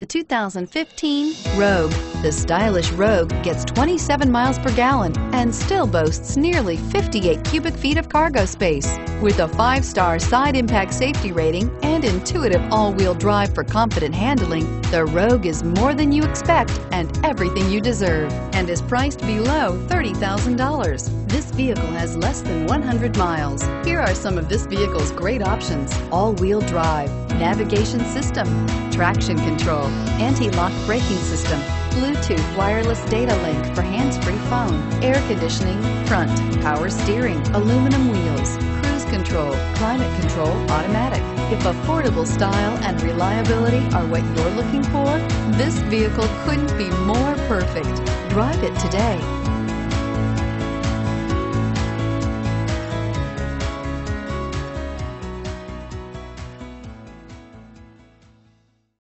The 2015 Rogue. The stylish Rogue gets 27 miles per gallon and still boasts nearly 58 cubic feet of cargo space. With a 5-star side impact safety rating and intuitive all-wheel drive for confident handling, the Rogue is more than you expect and everything you deserve, and is priced below $30,000. This vehicle has less than 100 miles. Here are some of this vehicle's great options: all-wheel drive, navigation system, traction control, anti-lock braking system, Bluetooth wireless data link for hands-free phone, air conditioning, front, power steering, aluminum wheels, cruise control, climate control, automatic. If affordable style and reliability are what you're looking for, this vehicle couldn't be more perfect. Drive it today.